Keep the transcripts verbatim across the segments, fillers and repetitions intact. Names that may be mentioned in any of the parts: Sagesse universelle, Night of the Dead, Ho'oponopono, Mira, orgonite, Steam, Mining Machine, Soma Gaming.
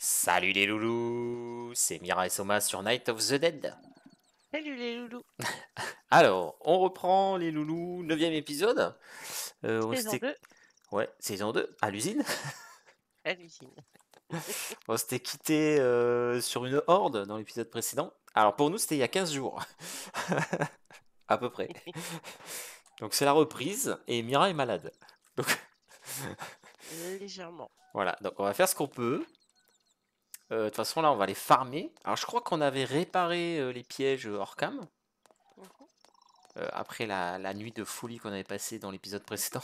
Salut les loulous, c'est Mira et Soma sur Night of the Dead. Salut les loulous. Alors, on reprend les loulous, neuvième épisode. Euh, on saison deux. Ouais, saison deux, à l'usine. À l'usine. On s'était quitté euh, sur une horde dans l'épisode précédent. Alors pour nous, c'était il y a quinze jours. À peu près. Donc c'est la reprise et Mira est malade. Donc... Légèrement. Voilà, donc on va faire ce qu'on peut. De euh, toute façon, là, on va les farmer. Alors, je crois qu'on avait réparé euh, les pièges hors cam. Mmh. Euh, après la, la nuit de folie qu'on avait passée dans l'épisode précédent.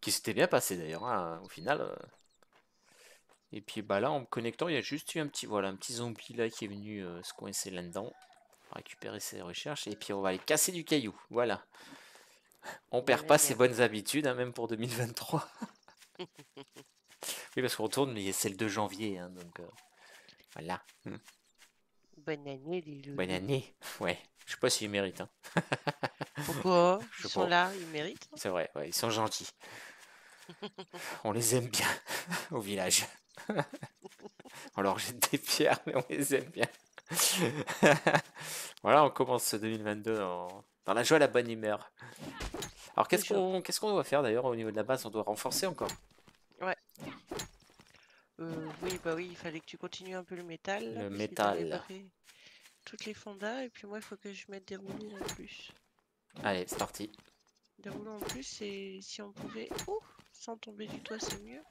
Qui s'était bien passé, d'ailleurs, hein, au final. Euh... Et puis, bah là, en me connectant, il y a juste eu un petit, voilà, un petit zombie là qui est venu euh, se coincer là-dedans. Récupérer ses recherches. Et puis, on va les casser du caillou. Voilà. On perd pas ses bonnes habitudes, hein, même pour deux mille vingt-trois. Oui, parce qu'on tourne, mais c'est le deux janvier, hein, donc euh, voilà. Bonne année, les loups. Bonne année, ouais. Je sais pas s'ils méritent. Hein. Pourquoi ils Je sont pas. Là, ils méritent. C'est vrai, ouais, ils sont gentils. On les aime bien au village. On leur jette des pierres, mais on les aime bien. Voilà, on commence ce deux mille vingt-deux en... dans la joie et la bonne humeur. Alors, qu'est-ce qu'on qu'est-ce qu'on doit faire d'ailleurs au niveau de la base? On doit renforcer encore. Ouais. Euh, oui, bah oui, il fallait que tu continues un peu le métal. Le métal. Toutes les fondas, et puis moi, il faut que je mette des rouleaux en plus. Allez, c'est parti. Des rouleaux en plus, et si on pouvait... Oh, sans tomber du toit, c'est mieux.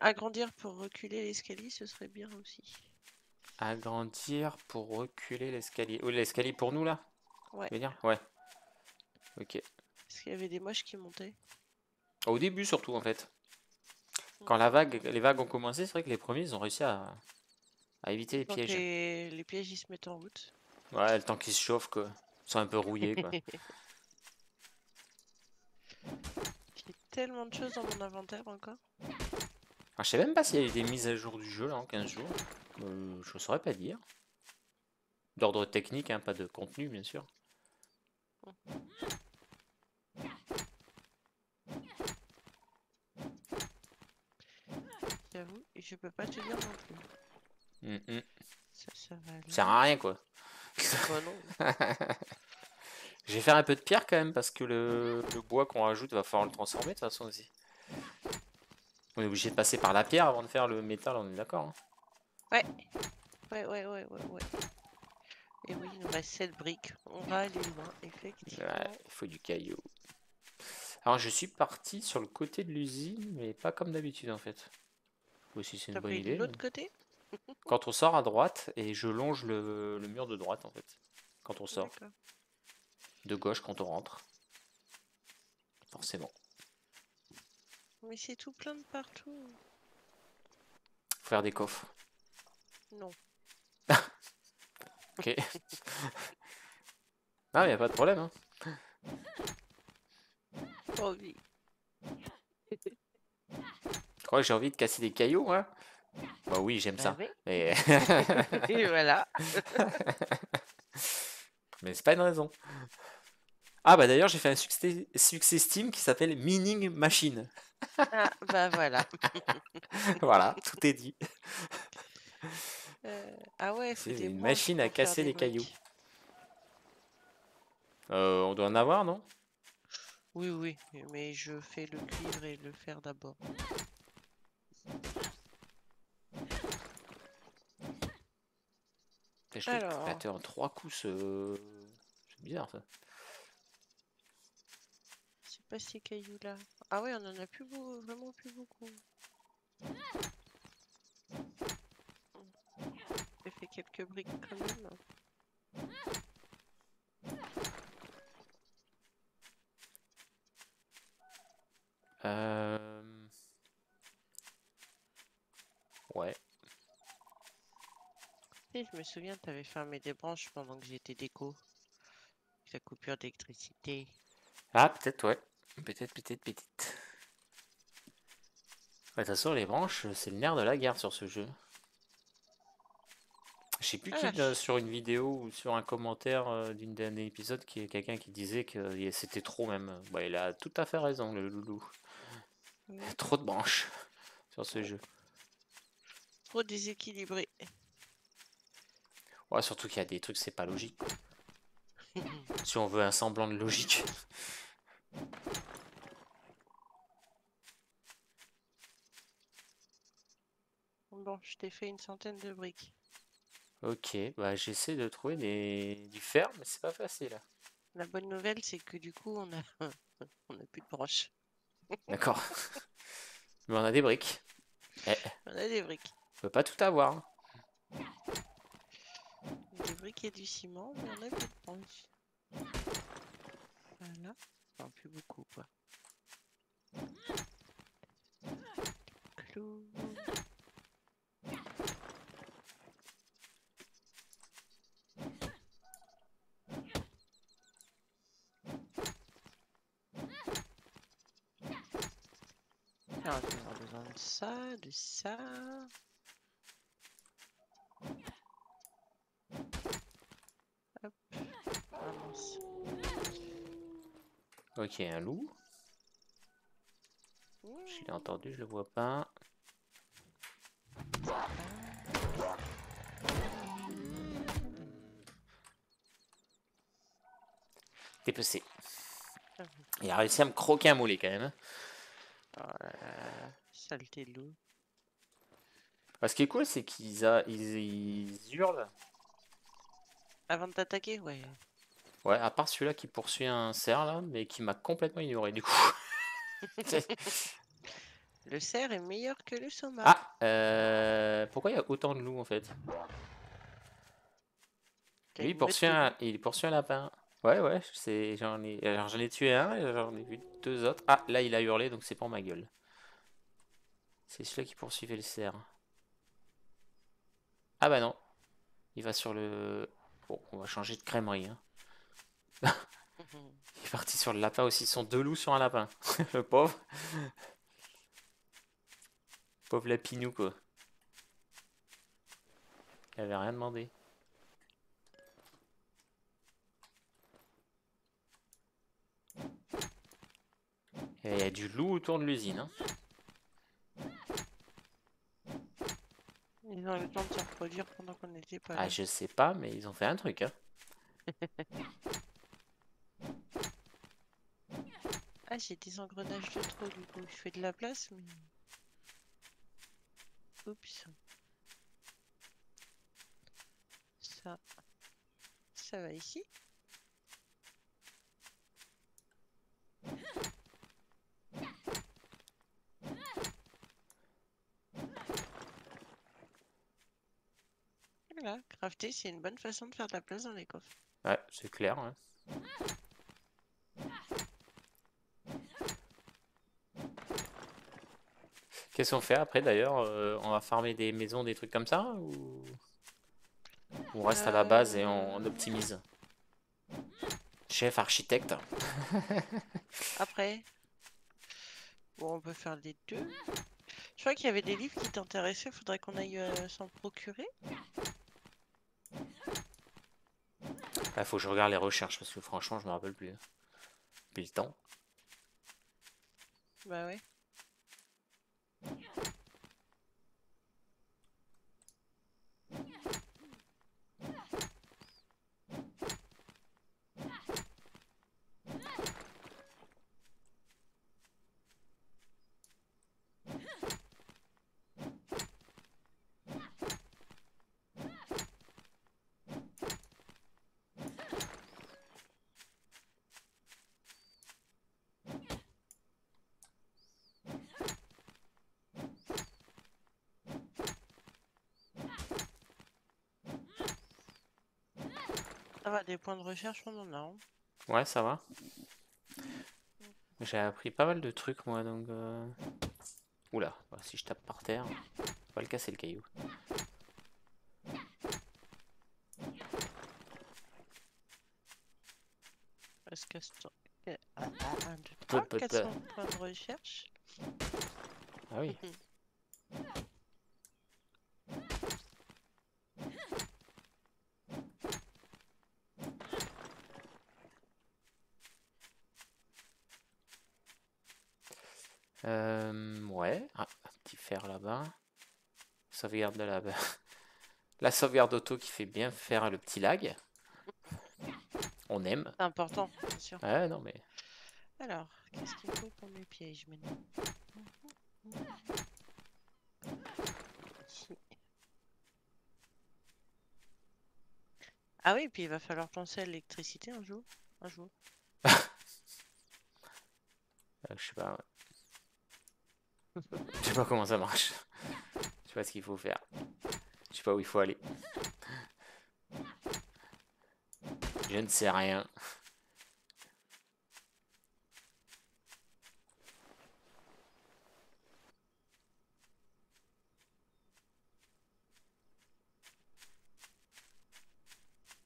Agrandir pour reculer l'escalier, ce serait bien aussi. Agrandir pour reculer l'escalier. Oh, l'escalier pour nous, là? Ouais. Venir? Ouais. Ok. Parce qu'il y avait des moches qui montaient. Au début, surtout, en fait. Quand la vague, les vagues ont commencé, c'est vrai que les premiers, ils ont réussi à, à éviter les donc pièges. Les... les pièges, ils se mettent en route. Ouais, le temps qu'ils se chauffent, quoi. Ils sont un peu rouillés, quoi. J'ai tellement de choses dans mon inventaire, encore. Alors, je sais même pas s'il y a eu des mises à jour du jeu, là, en quinze jours. Euh, je saurais pas dire. D'ordre technique, hein, pas de contenu, bien sûr. Oh. J'avoue, je peux pas te dire non plus. Mm -mm. Ça, ça va aller. Ça sert à rien, quoi. Oh, non. Je vais faire un peu de pierre quand même, parce que le, le bois qu'on rajoute va falloir le transformer de toute façon aussi. On est obligé de passer par la pierre avant de faire le métal, on est d'accord, hein. Ouais. Ouais, ouais, ouais, ouais, ouais. Et oui, il nous reste sept briques. On va aller loin, effectivement. Ouais, il faut du caillou. Alors, je suis parti sur le côté de l'usine, mais pas comme d'habitude en fait. Aussi, c'est une bonne idée. L'autre côté. Quand on sort à droite, et je longe le, le mur de droite en fait. Quand on sort. De gauche quand on rentre. Forcément. Mais c'est tout plein de partout. Faut faire des coffres. Non. Ok. Ah, mais y a pas de problème, hein. Oh oui. Je crois que j'ai envie de casser des cailloux, hein. Bah oui, j'aime ça. Oui. Et... et voilà. Mais c'est pas une raison. Ah bah d'ailleurs, j'ai fait un succès, succès Steam qui s'appelle Mining Machine. Ah bah voilà. Voilà, tout est dit. Euh, ah ouais, c'est une machine à casser des les cailloux. Euh, on doit en avoir, non? Oui, oui, mais je fais le cuivre et le fer d'abord. Je l'ai éclaté en trois coups, ce... c'est bizarre ça. C'est pas ces cailloux là. Ah ouais, on en a plus beau... vraiment plus beaucoup. J'ai fait quelques briques quand même. Euh... Ouais. Et je me souviens, t'avais fermé des branches pendant que j'étais déco. Avec la coupure d'électricité. Ah, peut-être, ouais. Peut-être, peut-être, peut-être. De toute façon, les branches, c'est le nerf de la guerre sur ce jeu. Je sais plus ah, qui, je... sur une vidéo ou sur un commentaire d'une dernier épisode, qui est quelqu'un qui disait que c'était trop même. Bah, il a tout à fait raison, le loulou. Oui. Trop de branches. sur ce jeu. Trop déséquilibré. Ouais, surtout qu'il y a des trucs, c'est pas logique. Si on veut un semblant de logique. Bon, je t'ai fait une centaine de briques. Ok, bah j'essaie de trouver des... du fer, mais c'est pas facile. La bonne nouvelle, c'est que du coup, on a, on a plus de broches. D'accord. Mais on a des briques. Eh. On a des briques. On peut pas tout avoir. Des briques et du ciment, mais on a plus de broches. Voilà. Enfin, plus beaucoup, quoi. Clou. Alors, on aura besoin de ça, de ça. Hop, avance. Ok, un loup. Je l'ai entendu, je le vois pas. Dépecé. Il a réussi à me croquer un mollet quand même. Voilà. Saleté de loup. Ah, ce qui est cool, c'est qu'ils a... ils... ils hurlent. Avant de t'attaquer, ouais. Ouais, à part celui-là qui poursuit un cerf, là, mais qui m'a complètement ignoré, du coup. Le cerf est meilleur que le soma. Ah, euh... pourquoi il y a autant de loups, en fait? Lui, il poursuit, un... il poursuit un lapin. Ouais, ouais, j'en ai... j'en ai tué un et j'en ai vu deux autres. Ah, là, il a hurlé, donc c'est pour ma gueule. C'est celui qui poursuivait le cerf. Ah bah non. Il va sur le... Bon, on va changer de crèmerie. Hein. Il est parti sur le lapin aussi. Ils sont deux loups sur un lapin. Le pauvre. Pauvre lapinou, quoi. Il avait rien demandé. Et il y a du loup autour de l'usine. Hein. Ils ont le temps de se reproduire pendant qu'on n'était pas là. Ah, je sais pas, mais ils ont fait un truc. Hein. Ah, j'ai des engrenages de trop, du coup. Je fais de la place, mais... Oups. Ça... Ça va ici. Voilà, crafter, c'est une bonne façon de faire de la place dans les coffres. Ouais, c'est clair. Hein. Qu'est-ce qu'on fait après d'ailleurs? euh, On va farmer des maisons, des trucs comme ça? Ou on reste euh... à la base et on, on optimise? Chef, architecte. Après, bon, on peut faire les deux. Je crois qu'il y avait des livres qui t'intéressaient, faudrait qu'on aille euh, s'en procurer. Là, faut que je regarde les recherches parce que franchement, je me rappelle plus. Depuis le temps. Bah ouais. Ça va, des points de recherche, on en a. Hein. Ouais, ça va. J'ai appris pas mal de trucs, moi, donc... Euh... Oula, bah, si je tape par terre, on va le casser, le caillou. Est-ce que c'est... Ah, quatre cents points de recherche. Ah oui. Euh, ouais. Ah, un petit fer là-bas. Sauvegarde là-bas. La sauvegarde auto qui fait bien faire le petit lag. On aime. C'est important, bien sûr. Ouais, non mais... Alors, qu'est-ce qu'il faut pour mes pièges maintenant? Ah oui, puis il va falloir penser à l'électricité un jour. Un jour. euh, je sais pas. Ouais. Je sais pas comment ça marche. Je sais pas ce qu'il faut faire. Je sais pas où il faut aller. Je ne sais rien.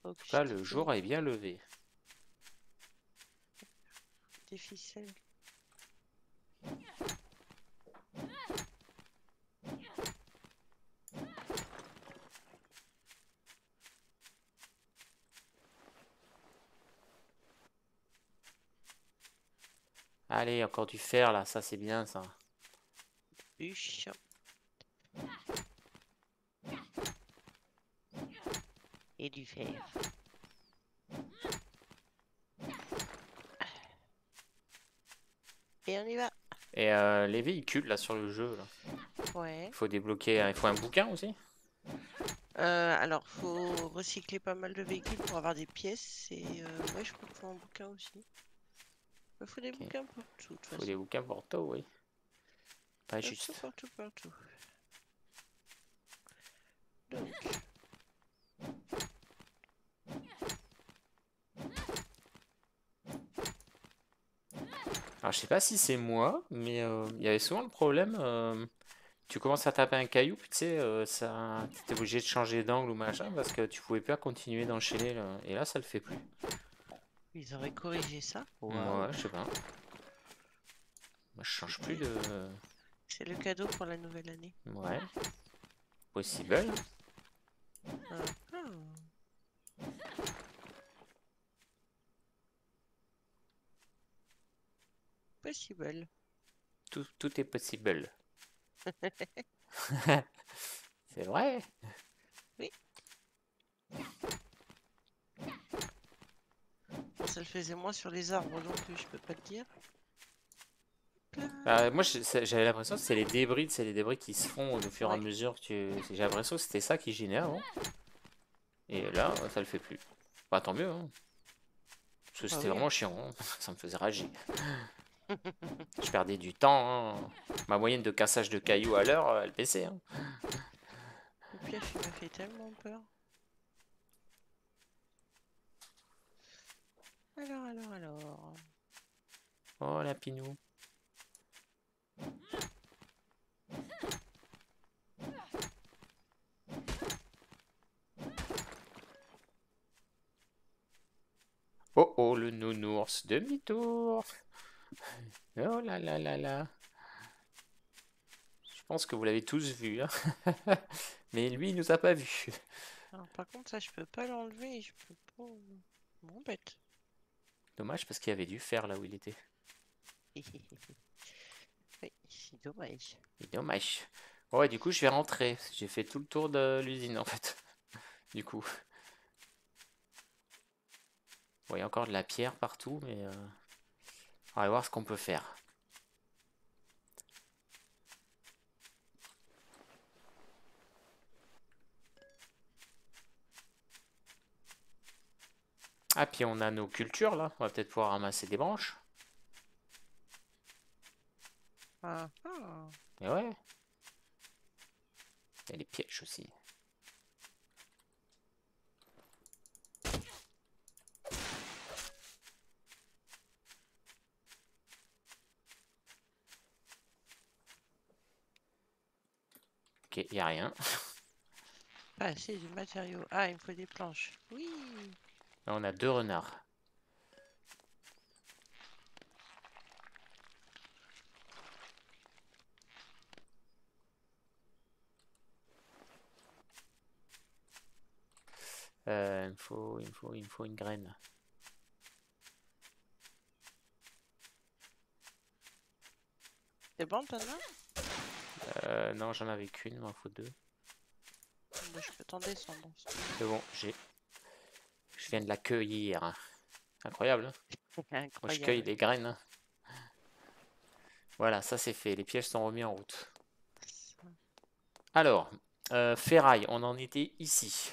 En tout cas, le jour est bien levé. Des ficelles. Allez, encore du fer là, ça c'est bien ça. Bûche. Et du fer. Et on y va. Et euh, les véhicules là sur le jeu là. Ouais. Faut débloquer, il faut un bouquin aussi. Euh, alors faut recycler pas mal de véhicules pour avoir des pièces et euh, ouais je crois qu'il faut un bouquin aussi. Il faut des okay. bouquins pour tout. Il faut des bouquins pour tout, oui. Pas partout, juste. Partout, partout. Donc. Alors je sais pas si c'est moi, mais il euh, y avait souvent le problème. Euh, tu commences à taper un caillou, tu sais, euh, ça, t'étais obligé de changer d'angle ou machin parce que tu pouvais pas continuer d'enchaîner. Et là, ça le fait plus. Ils auraient corrigé ça. Ouais, ouais, je sais pas. Moi, je change plus de. C'est le cadeau pour la nouvelle année. Ouais. Possible. Euh, oh. Possible. Tout, tout est possible. C'est vrai. Oui. Bon, ça le faisait moins sur les arbres, donc je peux pas te dire. Euh, moi, j'avais l'impression que c'est les débris, c'est les débris qui se font au fur et ouais. à mesure que tu... J'ai l'impression que c'était ça qui gênait avant. Et là, ça le fait plus. Bah tant mieux. Hein. Parce que c'était ah, oui. vraiment chiant. Hein. Ça me faisait rager. Je perdais du temps. Hein. Ma moyenne de cassage de cailloux à l'heure, elle baissait. Hein. Le piège m'a fait tellement peur. Alors, alors, alors. Oh la pinou. Oh oh, le nounours, demi-tour. Oh là là là là. Je pense que vous l'avez tous vu. Hein. Mais lui, il nous a pas vu. Alors, par contre, ça, je peux pas l'enlever. Je peux pas... Bon, bête. Dommage, parce qu'il y avait du fer là où il était. Oui, c'est dommage. C'est dommage. Bon, ouais, du coup, je vais rentrer. J'ai fait tout le tour de l'usine, en fait. Du coup... Il y a encore de la pierre partout, mais euh... on va voir ce qu'on peut faire. Ah, puis on a nos cultures là, on va peut-être pouvoir ramasser des branches. Ah. Et ouais. Il y a les pièges aussi. Ok, y a rien. Ah, c'est du matériau. Ah, il me faut des planches. Oui. Là, on a deux renards. Euh, il me faut, il me faut, il me faut une graine. T'es bon, t'en as? Euh, non, j'en avais qu'une, mais il faut deux. Bah, je peux t'en descendre. C'est bon, j'ai. Je viens de la cueillir. Incroyable, hein? Incroyable. Moi, je cueille des graines. Hein. Voilà, ça c'est fait. Les pièges sont remis en route. Alors, euh, ferraille, on en était ici.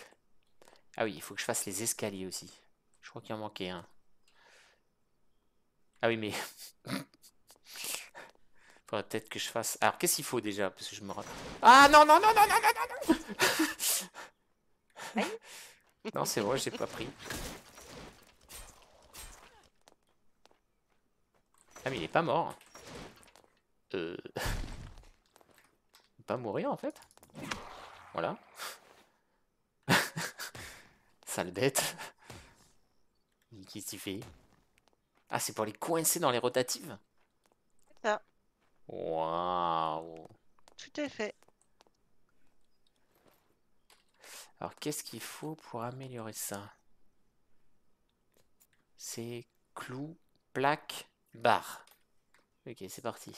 Ah oui, il faut que je fasse les escaliers aussi. Je crois qu'il en manquait un. Ah oui, mais... faudrait peut-être que je fasse... Alors, qu'est-ce qu'il faut déjà? Parce que je me rappelle... Ah non, non, non, non, non, non, non, non. Non, c'est vrai, j'ai pas pris. Ah mais il est pas mort. Euh... Il peut pas mourir en fait. Voilà. Sale bête. Qu'est-ce qu'il fait? Ah, c'est pour les coincer dans les rotatives. C'est ça. Waouh. Tout à fait. Alors, qu'est-ce qu'il faut pour améliorer ça? C'est clou, plaque, barre. Ok, c'est parti.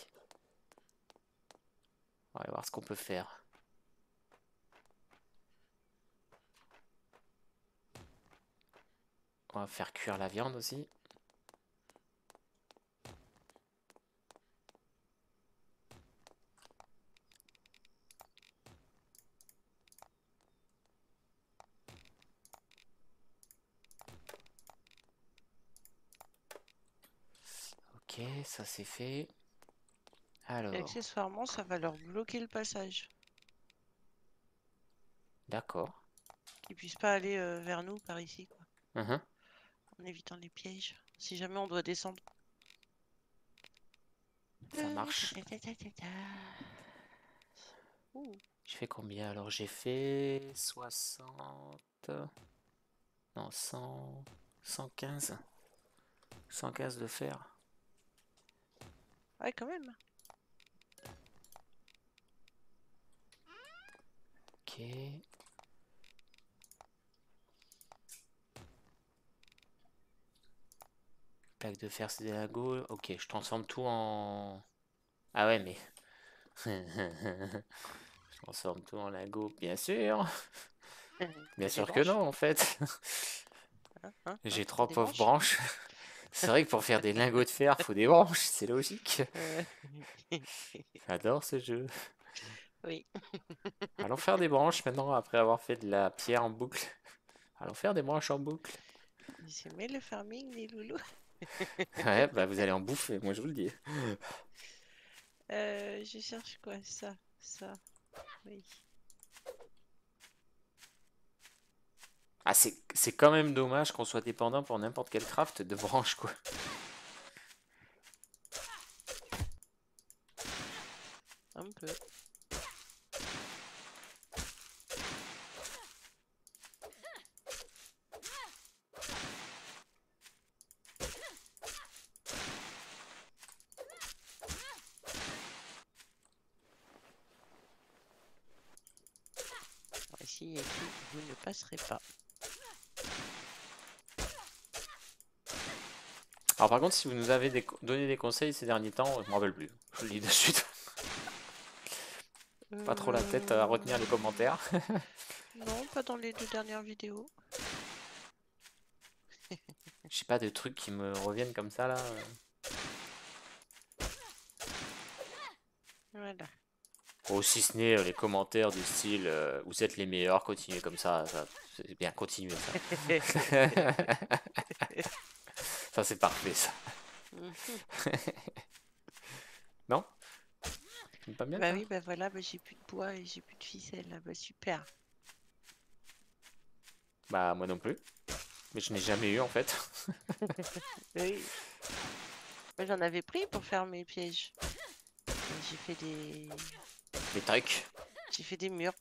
On va voir ce qu'on peut faire. On va faire cuire la viande aussi. Ok, ça c'est fait. Alors... accessoirement, ça va leur bloquer le passage. D'accord. Qu'ils puissent pas aller euh, vers nous par ici, quoi. Uh-huh. En évitant les pièges. Si jamais on doit descendre. Ça marche. Ouh. Je fais combien alors? J'ai fait soixante... Non, cent... cent quinze. cent quinze de fer. Ouais, quand même. Ok. Plaque de fer, c'est des lagos. Ok, je transforme tout en... Ah ouais, mais... je transforme tout en lagos, bien sûr. Bien sûr que non, en fait. Hein, hein, j'ai trois pauvres branches. branches. C'est vrai que pour faire des lingots de fer, faut des branches, c'est logique. J'adore ce jeu. Oui. Allons faire des branches maintenant, après avoir fait de la pierre en boucle. Allons faire des branches en boucle. J'aimais le farming des loulous. Ouais, bah vous allez en bouffer, moi je vous le dis. Euh, je cherche quoi? Ça, ça, oui. Ah, c'est quand même dommage qu'on soit dépendant pour n'importe quel craft de branche, quoi. Un peu. Ici, vous ne passerez pas. Alors par contre, si vous nous avez des donné des conseils ces derniers temps, je m'en rappelle plus. Je le dis de suite. Euh... Pas trop la tête à retenir les commentaires. Non, pas dans les deux dernières vidéos. J'ai pas de trucs qui me reviennent comme ça là. Voilà. Oh, si ce n'est euh, les commentaires du style euh, vous êtes les meilleurs, continuez comme ça. Ça c'est bien, continuez ça. Ça c'est parfait ça. Non? Tu pas bien? Bah oui, bah voilà, bah, j'ai plus de bois et j'ai plus de ficelle. Là. Bah super. Bah moi non plus. Mais je n'ai jamais eu en fait. Oui. Moi j'en avais pris pour faire mes pièges. J'ai fait des... Des trucs. J'ai fait des murs.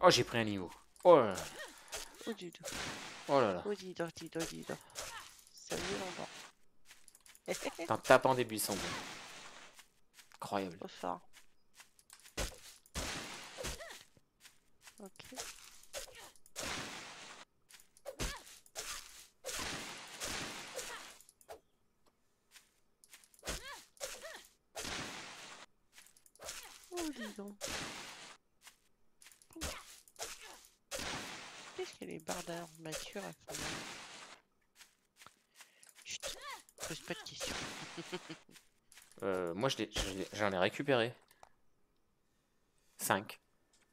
Oh, j'ai pris un niveau. Oh là là. Oh, dis donc. Oh là là. Oh, dis donc, dis donc, dis donc. Ça me met en bas. En tapant des buissons. Incroyable. Trop fort. Ok. non. Qu'est-ce qu'elle est barre d'armature à fond? Chut, pose pas de questions. euh, moi, je j'en ai récupéré cinq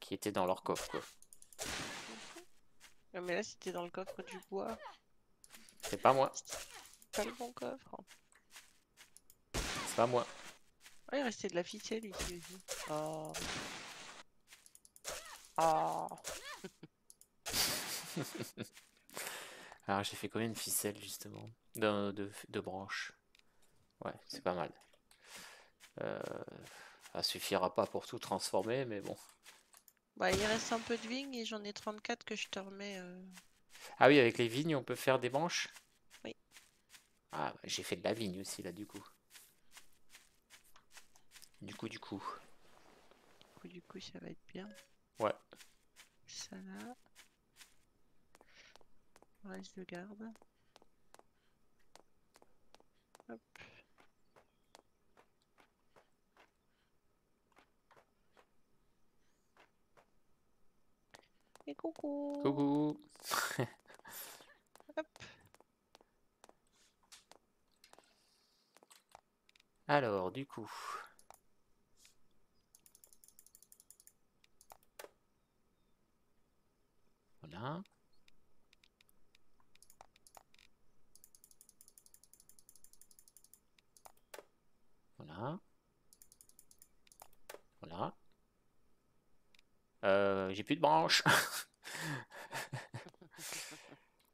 qui étaient dans leur coffre, quoi. Non, mais là, c'était dans le coffre du bois. C'est pas moi. Pas le bon coffre. C'est pas moi. Ah, il restait de la ficelle ici aussi. Oh. Oh. Alors, j'ai fait combien de ficelles justement? De, de, de branches. Ouais, c'est pas mal. Euh, ça suffira pas pour tout transformer, mais bon. Bah, il reste un peu de vignes et j'en ai trente-quatre que je te remets. Euh... Ah oui, avec les vignes, on peut faire des branches? Oui. Ah, bah, j'ai fait de la vigne aussi là, du coup. Du coup, du coup. Du coup, du coup, ça va être bien. Ouais. Ça là. Ouais, je le garde. Hop. Et coucou. Coucou. Hop. Alors, du coup. Voilà. Voilà. Voilà. Euh, j'ai plus de branches.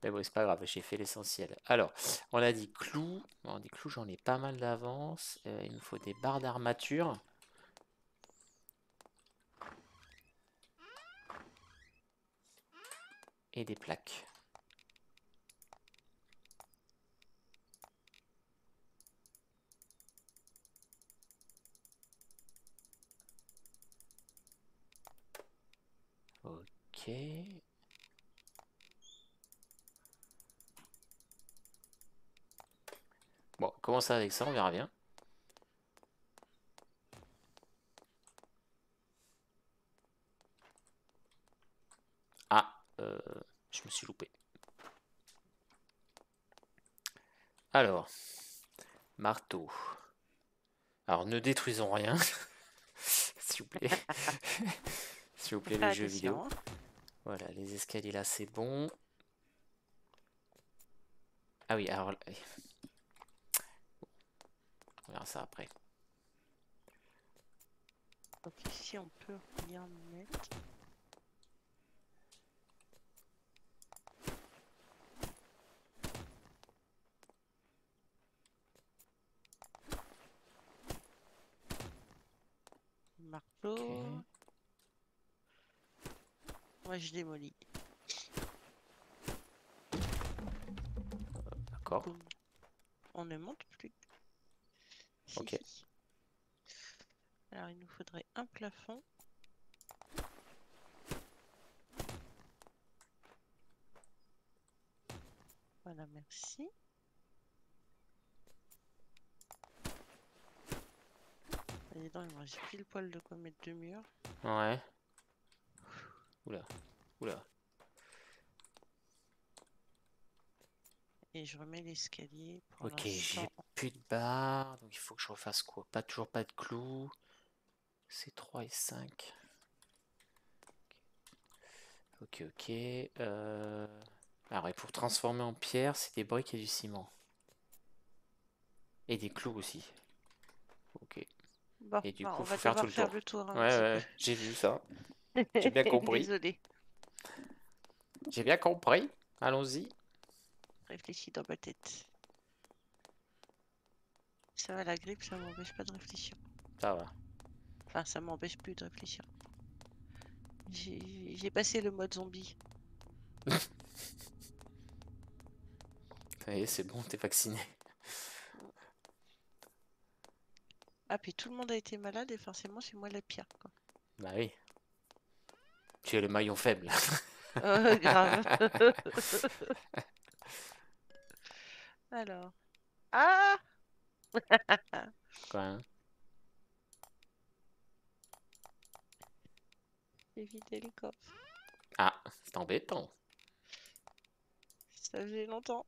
Mais bon, c'est pas grave, j'ai fait l'essentiel. Alors, on a dit clous. Bon, des clous, j'en ai pas mal d'avance. Euh, il nous faut des barres d'armature. Et des plaques. Ok. Bon, commence avec ça, on verra bien. Ah, euh, je me suis loupé. Alors, marteau. Alors, ne détruisons rien. S'il vous plaît. S'il vous plaît, les jeux vidéo. Voilà, les escaliers là, c'est bon. Ah oui, alors... On verra ça après. Donc ici, on peut rien mettre. Marteau. Okay. Moi je démolis. D'accord. On ne monte plus. Si, ok. Si. Alors il nous faudrait un plafond. Voilà, merci. Allez, dedans, il me reste pile poil de quoi mettre deux murs. Ouais. Oula, oula. Et je remets l'escalier. Ok, j'ai plus de barres, donc il faut que je refasse quoi? Pas toujours pas de clous. C'est trois et cinq. Ok, ok. Euh... Alors, et pour transformer en pierre, c'est des briques et du ciment. Et des clous aussi. Ok. Bon, et du bon, coup, on va faire, tout le, faire tour. le tour. Hein, ouais, ouais, j'ai vu ça. J'ai bien compris. Désolé. J'ai bien compris. Allons-y. Réfléchis dans ma tête. Ça va, la grippe, ça m'empêche pas de réfléchir. Ça va. Enfin, ça m'empêche plus de réfléchir. J'ai passé le mode zombie. Ça y est, c'est bon, t'es vacciné. Ah, puis tout le monde a été malade et forcément, c'est moi la pire, quoi. Bah oui. Tu es le maillon faible. Oh, grave. Alors. Ah. Quoi, hein? j'ai vidé le coffre. Ah, c'est embêtant. Ça faisait longtemps.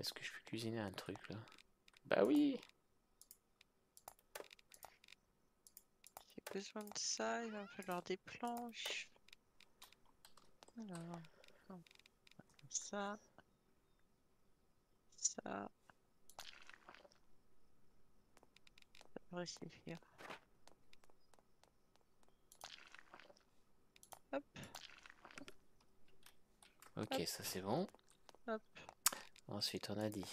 Est-ce que je peux cuisiner un truc là? Bah oui. J'ai besoin de ça, il va me falloir des planches. Alors, ça, ça, ça devrait suffire. Hop. Ok, hop. Ça c'est bon. Hop. Ensuite, on a dit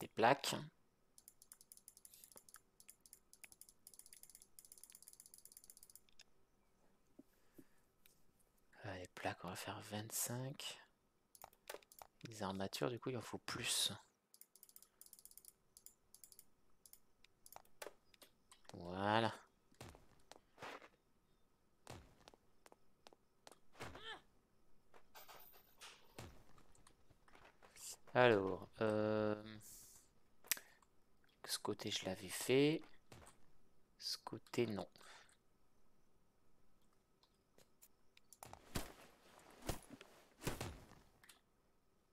des plaques. Ah, les plaques, on va faire vingt-cinq. Les armatures, du coup, il en faut plus. Voilà. Alors, euh, ce côté je l'avais fait, ce côté non.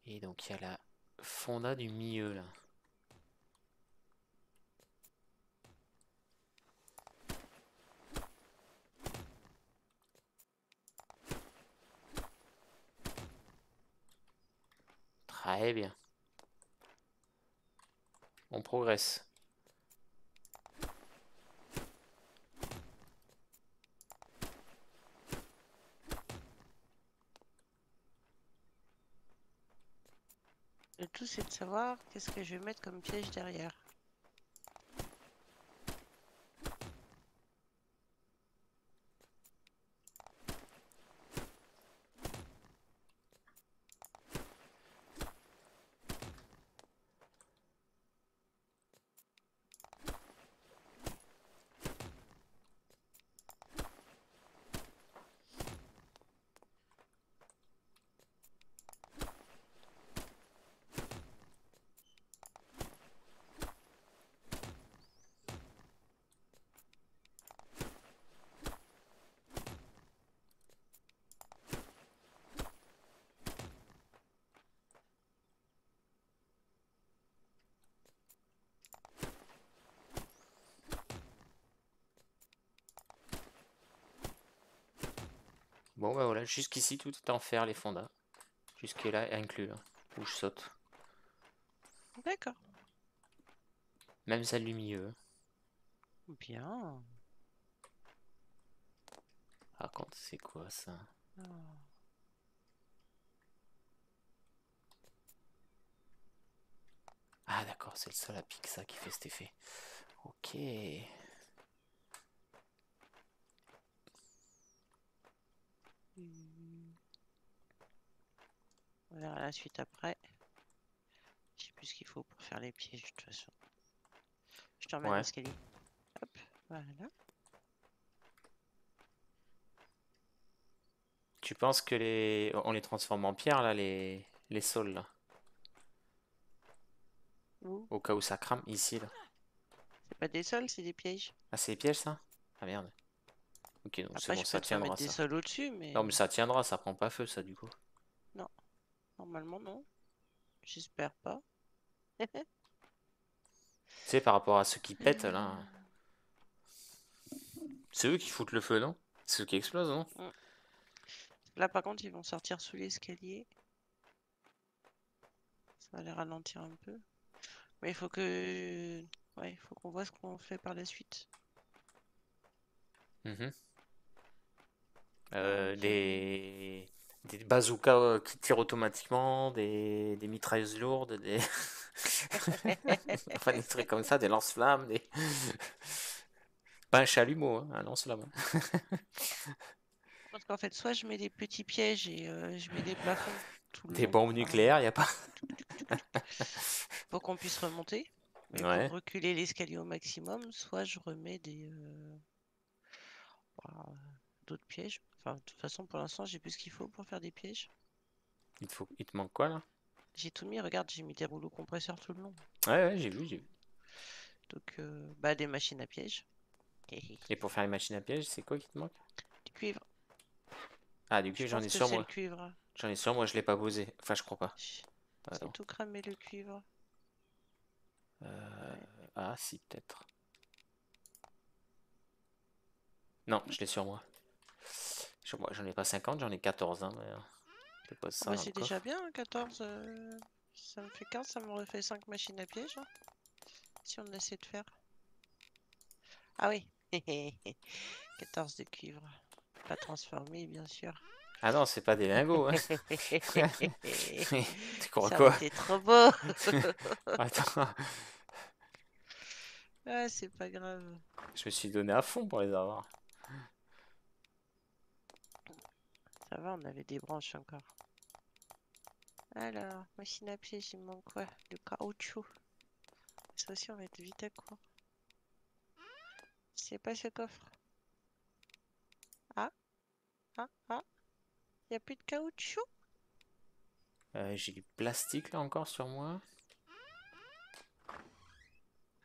Et donc il y a la fonda du milieu là. Très bien. On progresse. Le tout c'est de savoir qu'est-ce que je vais mettre comme piège derrière. Bon bah voilà, jusqu'ici tout est en fer, les fondas. Jusqu'à là inclus, hein, où je saute. D'accord. Même ça lumineux. Bien. Par contre, c'est quoi ça? Oh. Ah d'accord, c'est le sol à pique ça qui fait cet effet. Ok. On verra la suite après. Je sais plus ce qu'il faut pour faire les pièges de toute façon. Je te remets ouais. l'escalier. Hop, voilà. Tu penses que les. On les transforme en pierre là, les, les sols là? Où? Au cas où ça crame, ici là. C'est pas des sols, c'est des pièges. Ah, c'est des pièges ça? Ah merde. Ok, donc c'est bon, ça tiendra ça. Des sols au-dessus, mais... Non, mais ça tiendra, ça prend pas feu, ça, du coup. Non, normalement, non. J'espère pas. Tu sais, par rapport à ceux qui pètent, là... C'est eux qui foutent le feu, non? C'est eux qui explosent, non? Là, par contre, ils vont sortir sous l'escalier. Ça va les ralentir un peu. Mais il faut que... Ouais, il faut qu'on voit ce qu'on fait par la suite. Mmh. Euh, des... des bazookas euh, qui tirent automatiquement, des, des mitrailleuses lourdes, des... enfin, des trucs comme ça, des lance-flammes, des... pas un chalumeau, hein, un lance-flamme. Je pense qu'en fait, soit je mets des petits pièges et euh, je mets des plafonds. Tout le des long. bombes nucléaires, il n'y a pas. Faut qu'on puisse remonter, mais ouais. Pour reculer l'escalier au maximum, soit je remets des... Euh... d'autres pièges. Enfin, de toute façon, pour l'instant, j'ai plus ce qu'il faut pour faire des pièges. Il te, faut... Il te manque quoi, là? J'ai tout mis, regarde, j'ai mis des rouleaux compresseurs tout le long. Ouais, ouais, j'ai vu, j'ai vu. Donc, euh, bah, des machines à pièges. Et pour faire les machines à pièges, c'est quoi qui te manque? Du cuivre. Ah, du cuivre, j'en ai sur moi. J'en ai sur moi, je l'ai pas posé. Enfin, je crois pas. C'est tout cramé le cuivre. Euh... Ouais. Ah, si, peut-être. Non, je l'ai sur moi. Sur moi, j'en ai pas cinquante, j'en ai quatorze. Hein, mais... pas ça. Ouais, c'est déjà bien, hein, quatorze. Euh... Ça me fait quinze, ça m'aurait fait cinq machines à pièges. Hein, si on essaie de faire. Ah oui. quatorze de cuivre. Pas transformé, bien sûr. Ah non, c'est pas des lingots. Hein. Tu crois ça quoi? C'est trop beau. Attends. Ouais, c'est pas grave. Je me suis donné à fond pour les avoir. Ça va, on avait des branches encore. Alors, machine à piège, il me manque quoi? Du caoutchouc. Ça aussi, on va être vite à court. C'est pas ce coffre. Ah, ah, ah. Il n'y a plus de caoutchouc. Euh, J'ai du plastique là encore sur moi.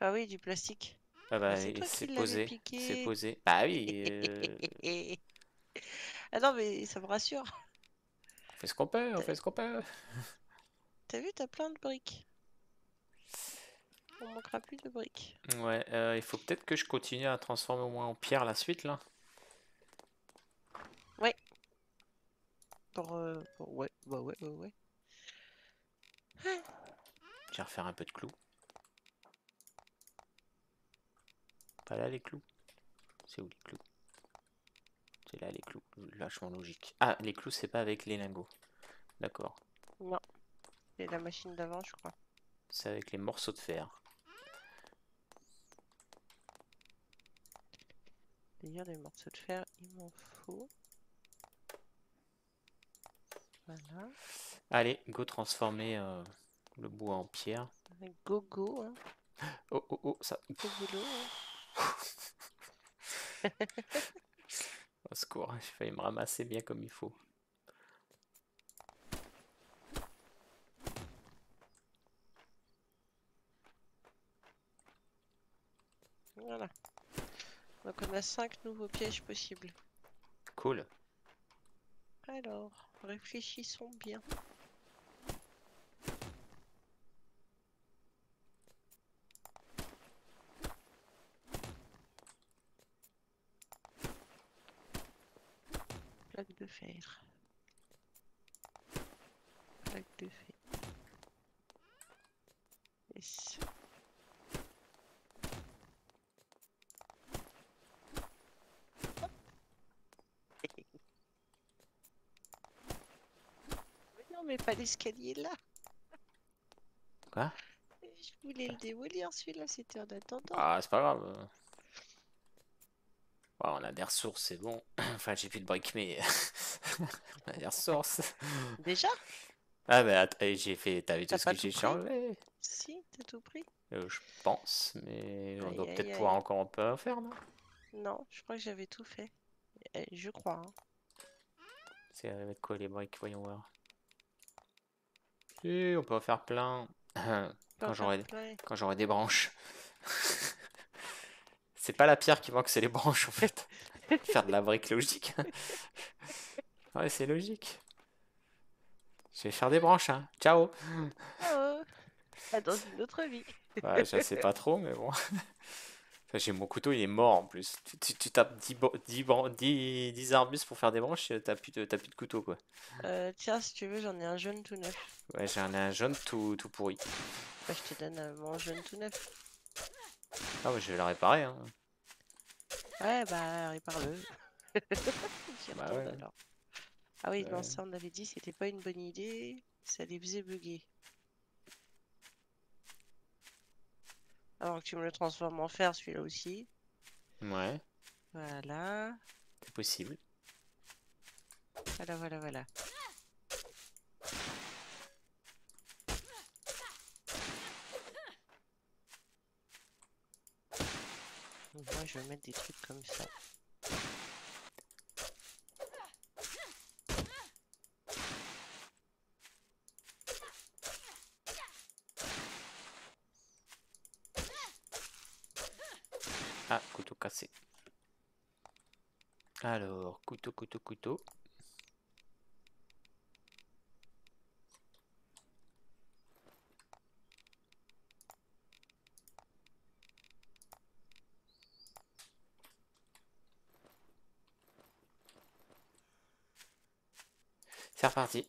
Ah oui, du plastique. Ah bah, bah c'est posé. C'est posé. Bah oui. Euh... ah non, mais ça me rassure. On fait ce qu'on peut, on fait ce qu'on peut. T'as vu, t'as plein de briques. On manquera plus de briques. Ouais, euh, il faut peut-être que je continue à transformer au moins en pierre la suite là. Ouais. Pour, euh, pour ouais, bah ouais, bah ouais. ouais. Je vais refaire un peu de clous. Pas là les clous. C'est où les clous? C'est là les clous. Lâchement logique. Ah, les clous, c'est pas avec les lingots. D'accord. Non. C'est la machine d'avant, je crois. C'est avec les morceaux de fer. D'ailleurs, les morceaux de fer, il m'en faut. Voilà. Allez, go transformer euh, le bois en pierre. Go go. Hein. Oh oh oh, ça. Go boulot. Hein. Au secours, j'ai failli me ramasser bien comme il faut. Voilà. Donc on a cinq nouveaux pièges possibles. Cool. Alors, réfléchissons bien. Plaque de fer. Plaque de fer. Yes. Mais pas l'escalier là. Quoi? Je voulais le démolir celui-là, c'était en attendant. Ah, c'est pas grave. Oh, on a des ressources, c'est bon. Enfin, j'ai plus de briques, mais on a des ressources. Déjà? Ah, bah j'ai fait. T'as vu tout ce que j'ai changé? Si, t'as tout pris. Euh, je pense, mais on aïe, doit peut-être pouvoir aïe. encore un peu en faire, non? Non, je crois que j'avais tout fait. Je crois. Hein. C'est avec quoi les briques? Voyons voir. Et on peut en faire plein quand j'aurai quand j'aurai des branches. C'est pas la pierre qui manque, c'est les branches en fait. Faire de la brique logique. Ouais, c'est logique. Je vais faire des branches, hein. Ciao. Oh, dans une autre vie. Ouais, je sais pas trop, mais bon. Enfin, j'ai mon couteau, il est mort en plus. Tu, tu, tu tapes dix arbustes pour faire des branches, t'as plus, de, plus de couteau quoi. Euh, tiens, si tu veux, j'en ai un jaune tout neuf. Ouais, j'en ai un jaune tout, tout pourri. Ouais, je te donne mon jaune tout neuf. Ah, ouais, je vais le réparer. Hein. Ouais, bah, répare-le. bah, ouais. Alors. Ah, oui, ouais. Non, ça, on avait dit, c'était pas une bonne idée. Ça les faisait bugger. Avant que tu me le transformes en fer, celui-là aussi. Ouais. Voilà. C'est possible. Voilà, voilà, voilà. Moi, je vais mettre des trucs comme ça. Ah, couteau cassé. Alors, couteau, couteau, couteau. C'est reparti.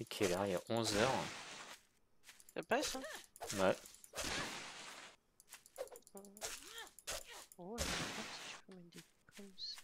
Et quelle heure? Il y a onze heures. Ça passe, hein? Ouais. Oh, je sais pas si je peux mettre des comme ça.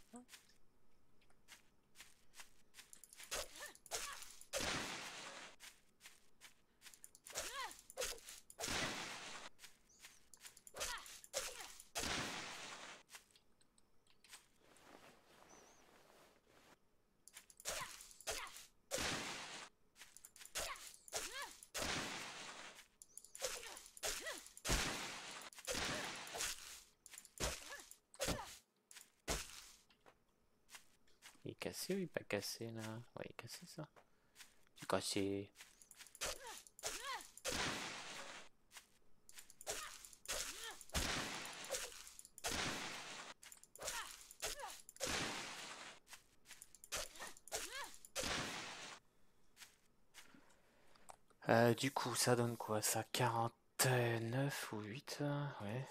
Cassé ou pas cassé là? Ouais, il est cassé ça. C'est cassé. Euh, du coup, ça donne quoi? Ça quarante-neuf ou huit? Ouais.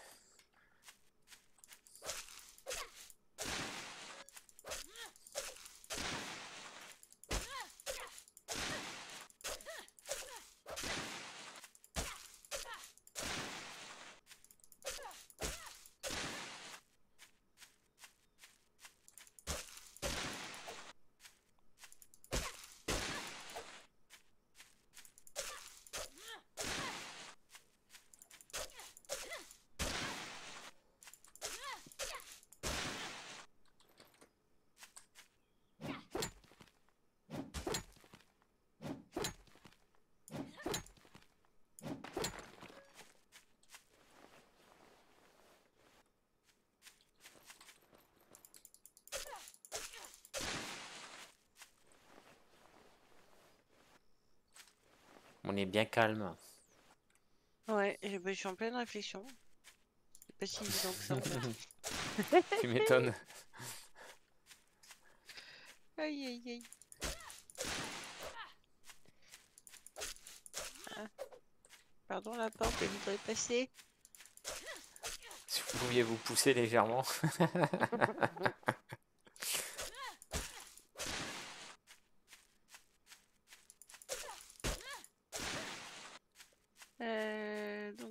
On est bien calme. Ouais, je suis en pleine réflexion. C'est pas si évident que ça. En fait. Tu m'étonnes. Aïe aïe aïe. Ah. Pardon, la porte, elle voudrait passer. Si vous pouviez vous pousser légèrement.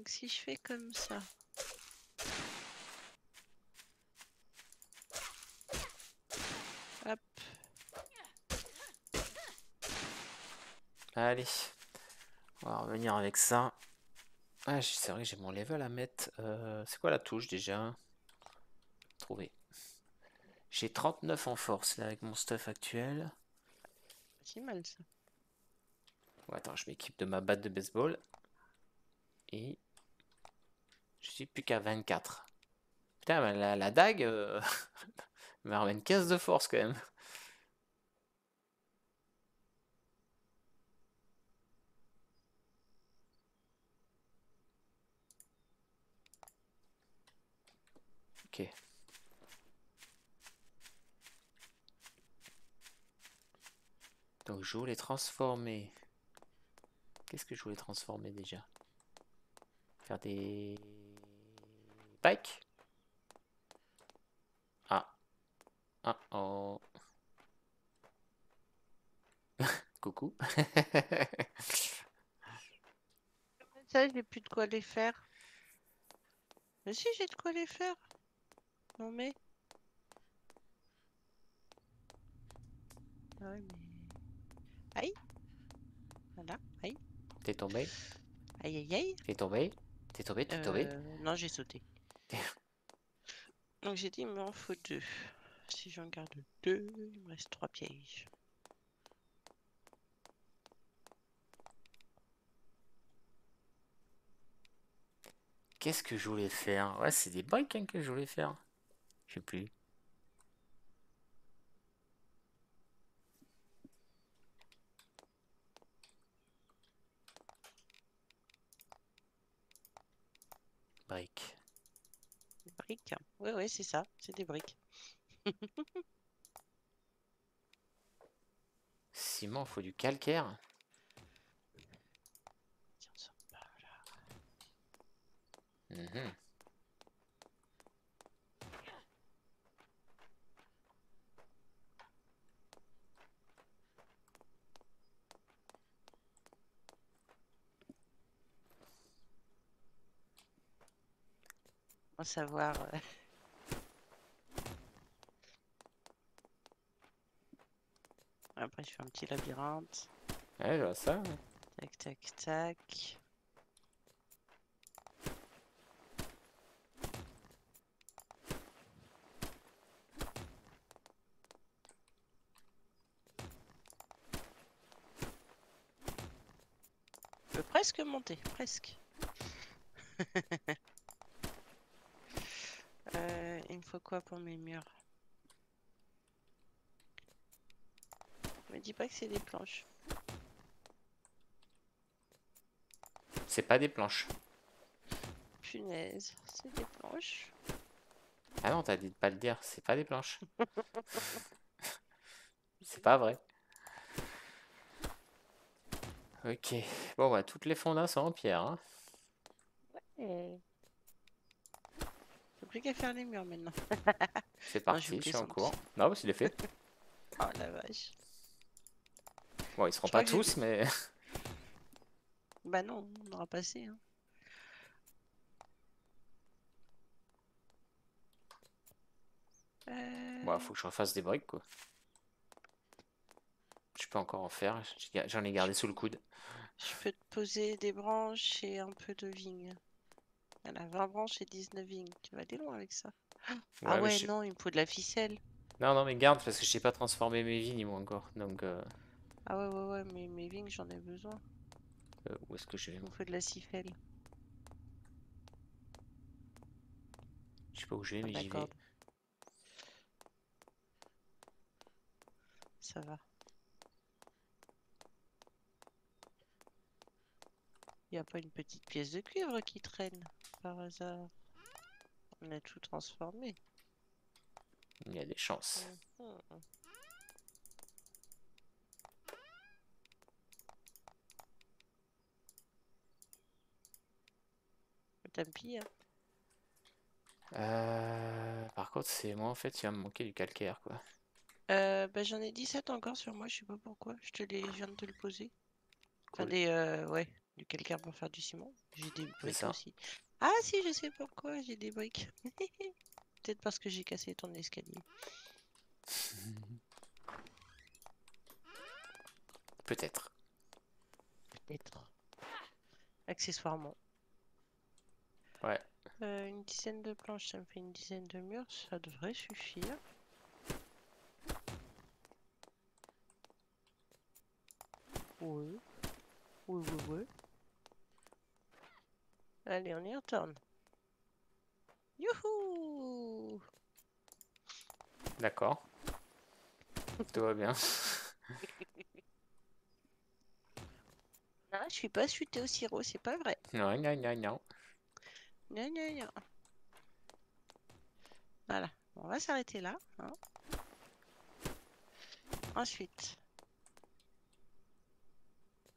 Si je fais comme ça. Hop. Allez. On va revenir avec ça. Ah, c'est vrai que j'ai mon level à mettre. Euh, c'est quoi la touche déjà? Trouver. J'ai trente-neuf en force là avec mon stuff actuel. C'est mal ça. Bon, attends, je m'équipe de ma batte de baseball. Et... je suis plus qu'à vingt-quatre. Putain, bah la, la dague euh, me ramène quinze de force quand même. Ok. Donc je voulais transformer. Qu'est-ce que je voulais transformer déjà? Faire des... packs. Ah. Ah oh. Coucou. Ça, j'ai plus de quoi les faire. Mais si, j'ai de quoi les faire. Non mais... Ah oui, mais... Aïe. Voilà, aïe. T'es tombé. Aïe aïe aïe. T'es tombé. T'es tombé, t'es tombé. Euh, non, j'ai sauté. Donc j'ai dit, il m'en faut deux. Si j'en garde deux, il me reste trois pièges. Qu'est-ce que je voulais faire? Ouais, c'est des briques hein, que je voulais faire. Je sais plus. briques. Des briques? Ouais, ouais, c'est ça, c'est des briques. Ciment, faut du calcaire. Tiens, on sort pas là. Mmh. On va savoir. Après je fais un petit labyrinthe. Ouais, je vois ça. Tac tac tac. Je peux presque monter, presque. Euh, il me faut quoi pour mes murs? Me dis pas que c'est des planches. C'est pas des planches. Punaise, c'est des planches. Ah non, t'as dit de pas le dire, c'est pas des planches. C'est pas vrai. Ok, bon bah toutes les fondins sont en pierre. Hein. Ouais. J'ai plus qu'à faire les murs maintenant. C'est parti, non, je suis en cours. Petit. Non, parce qu'il est fait. Oh la vache. Bon, ils seront je pas tous, mais. Bah non, on aura passé. Hein. Euh... Bon, faut que je refasse des briques quoi. Je peux encore en faire, j'en ai gardé je... sous le coude. Je peux te poser des branches et un peu de vigne. Elle a vingt branches et dix-neuf vignes. Tu vas aller loin avec ça. Ouais, ah ouais, non, il me faut de la ficelle. Non, non, mais garde, parce que je n'ai pas transformé mes vignes, moi, encore. Donc, euh... ah ouais, ouais, ouais, mais mes vignes, j'en ai besoin. Euh, où est-ce que je vais? Il me faut de la ficelle. Je sais pas où je vais, ah, mais j'y vais. Ça va. Il n'y a pas une petite pièce de cuivre qui traîne, par hasard? On a tout transformé. Il y a des chances. Mmh. T'as pire. Euh, par contre, c'est moi en fait, il va me manquer du calcaire quoi. Euh, bah, j'en ai dix-sept encore sur moi, je sais pas pourquoi. Je te les, je viens de te le poser. Cool. Enfin, des, euh, ouais. Du calcaire pour faire du ciment. J'ai des briques aussi. Ah si, je sais pourquoi j'ai des briques. Peut-être parce que j'ai cassé ton escalier. Peut-être. Peut-être. Accessoirement. Ouais. Euh, une dizaine de planches, ça me fait une dizaine de murs, ça devrait suffire. Ouais. Ouais, ouais, ouais. Allez, on y retourne. Youhou! D'accord. Tout va bien. Non, je suis pas chuté au sirop, c'est pas vrai. Non, non, non, non. Non, non, non. Voilà, on va s'arrêter là. Hein. Ensuite,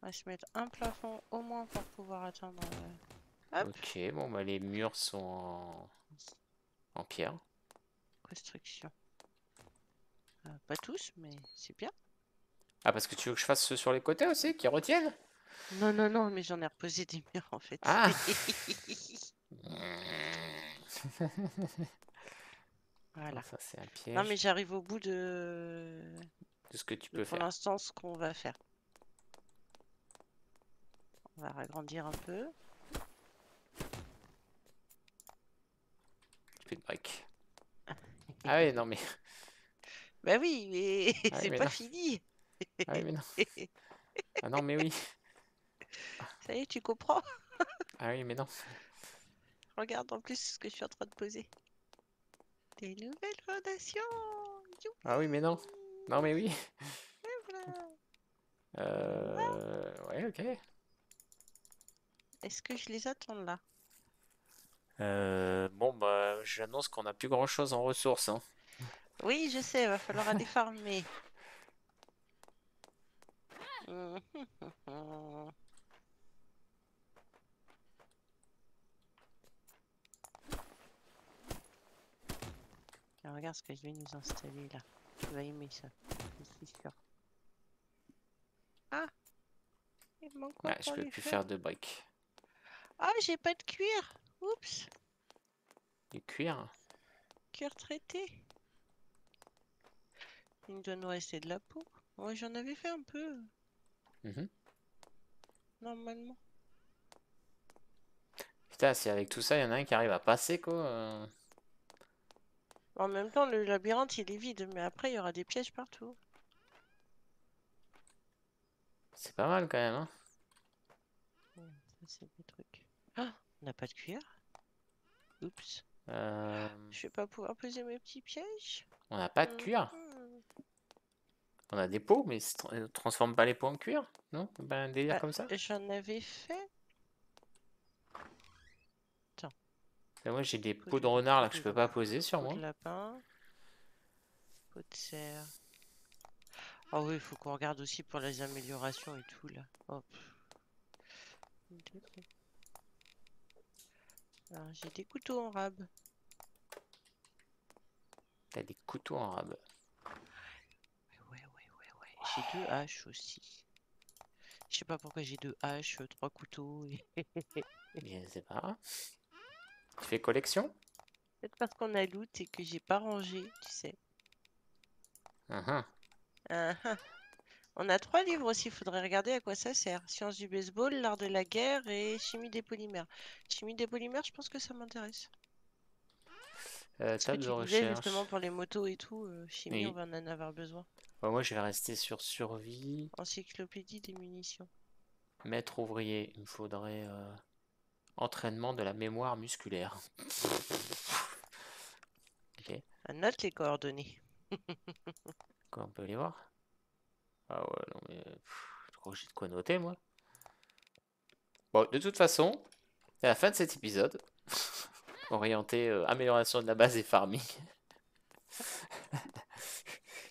on va se mettre un plafond au moins pour pouvoir atteindre... Euh... Hop. Ok, bon bah les murs sont en, en pierre. Construction. Euh, pas tous, mais c'est bien. Ah, parce que tu veux que je fasse ceux sur les côtés aussi, qui retiennent? Non, non, non, mais j'en ai reposé des murs en fait. Ah. Voilà. Ça c'est un piège. Non, mais j'arrive au bout de... de ce que tu de peux pour faire. Pour l'instant, ce qu'on va faire. On va agrandir un peu. De briques. Ah ouais, non mais... Bah oui, mais ah, c'est pas non. Fini. Ah oui, mais non. Ah non, mais oui. Ça y est, tu comprends. Ah oui, mais non. Regarde en plus ce que je suis en train de poser. Des nouvelles fondations. Youpi. Ah oui, mais non. Non, mais oui. Voilà. Euh... Ouais, ok. Est-ce que je les attends là? Euh, bon, bah, j'annonce qu'on n'a plus grand chose en ressources. Hein. Oui, je sais, va falloir aller farmer. Alors, regarde ce que je vais nous installer là. Tu vas aimer ça, je suis sûr. Ah, il manque quoi? Ouais, je peux plus faire de briques. Ah, j'ai pas de cuir. Oups. Du cuir. Cuir traité. Il doit nous rester de la peau. Ouais, j'en avais fait un peu. Mmh. Normalement. Putain, si avec tout ça, il y en a un qui arrive à passer, quoi. En même temps, le labyrinthe, il est vide, mais après, il y aura des pièges partout. C'est pas mal, quand même, hein. Ouais, ça, c'est des trucs. Ah, on n'a pas de cuir. Oups. Euh... Je vais pas pouvoir poser mes petits pièges. On n'a pas de cuir. Mmh. On a des pots, mais on ne transforme pas les pots en cuir, non? Ben, un délire bah, comme ça. J'en avais fait. Attends. Là, moi, j'ai des pots de renard là que je peux pas poser sur moi. Pot de lapin. Pot de cerf. Ah oh, oui, il faut qu'on regarde aussi pour les améliorations et tout là. Hop. Alors, j'ai des couteaux en rab. T'as des couteaux en rab. J'ai deux haches aussi. Je sais pas pourquoi j'ai deux haches, trois couteaux. Je sais pas. Tu fais collection? Peut-être parce qu'on a loot et que j'ai pas rangé, tu sais. Uh-huh. Uh-huh. On a trois livres aussi, il faudrait regarder à quoi ça sert. Science du baseball, l'art de la guerre et chimie des polymères. Chimie des polymères, je pense que ça m'intéresse. Euh, table de recherche. Justement pour les motos et tout, euh, chimie, oui. On va en avoir besoin. Bah moi je vais rester sur survie. Encyclopédie des munitions. Maître ouvrier, il me faudrait euh, entraînement de la mémoire musculaire. Ok. Note les coordonnées. Quoi, on peut les voir? Ah ouais, non mais pff, je crois que j'ai de quoi noter moi. Bon, de toute façon, c'est la fin de cet épisode. Orienté euh, amélioration de la base et farming.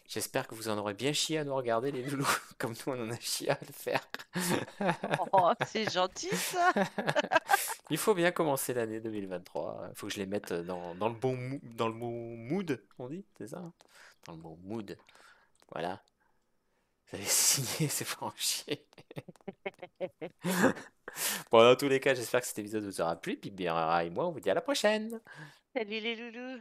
J'espère que vous en aurez bien chié à nous regarder, les loulous, comme nous on en a chié à le faire. Oh, c'est gentil ça. Il faut bien commencer l'année deux mille vingt-trois. Il faut que je les mette dans, dans, le bon dans le bon mood, on dit, c'est ça? Dans le bon mood. Voilà. Vous avez signé, c'est franchi. Bon, dans tous les cas, j'espère que cet épisode vous aura plu. Puis Mira et moi, on vous dit à la prochaine. Salut les loulous.